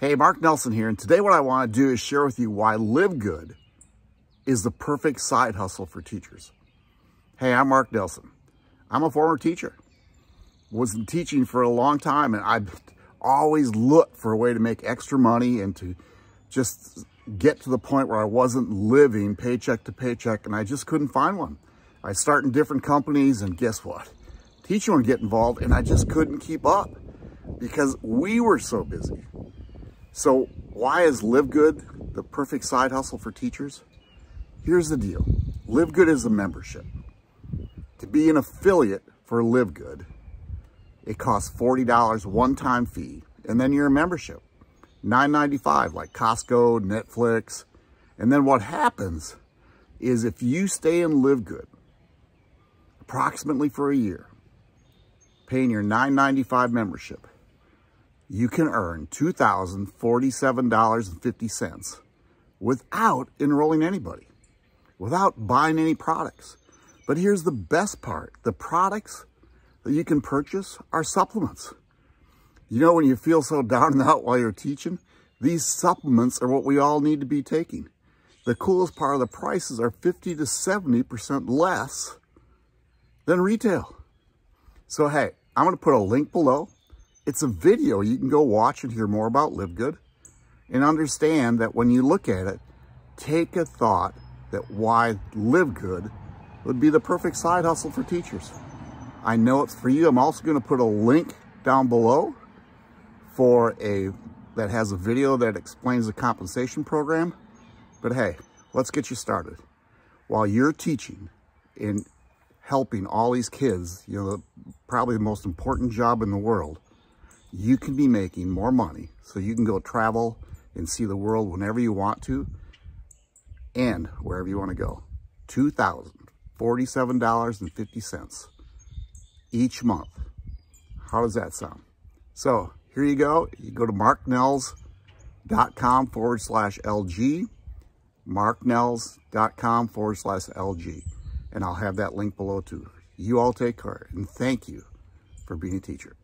Hey, Mark Nelson here, and today what I want to do is share with you why LiveGood is the perfect side hustle for teachers. Hey, I'm Mark Nelson. I'm a former teacher. Was in teaching for a long time, and I've always looked for a way to make extra money and to just get to the point where I wasn't living paycheck to paycheck, and I just couldn't find one. I'd start in different companies, and guess what? Teaching would get involved, and I just couldn't keep up because we were so busy. So why is LiveGood the perfect side hustle for teachers? Here's the deal. LiveGood is a membership. To be an affiliate for LiveGood, it costs $40 one-time fee, and then you're a membership. $9.95 like Costco, Netflix. And then what happens is if you stay in LiveGood approximately for a year, paying your $9.95 membership, you can earn $2,047.50 without enrolling anybody, without buying any products. But here's the best part. The products that you can purchase are supplements. You know, when you feel so down and out while you're teaching, these supplements are what we all need to be taking. The coolest part of the prices are 50 to 70% less than retail. So hey, I'm gonna put a link below. It's a video you can go watch and hear more about LiveGood and understand that when you look at it, take a thought that why LiveGood would be the perfect side hustle for teachers. I know it's for you. I'm also going to put a link down below for that has a video that explains the compensation program. But hey, let's get you started. While you're teaching and helping all these kids, you know, probably the most important job in the world, you can be making more money so you can go travel and see the world whenever you want to and wherever you want to go. $2,047.50 each month. How does that sound? So here you go. You go to marknelson.com/LG, marknelson.com/LG. And I'll have that link below too. You all take care, and thank you for being a teacher.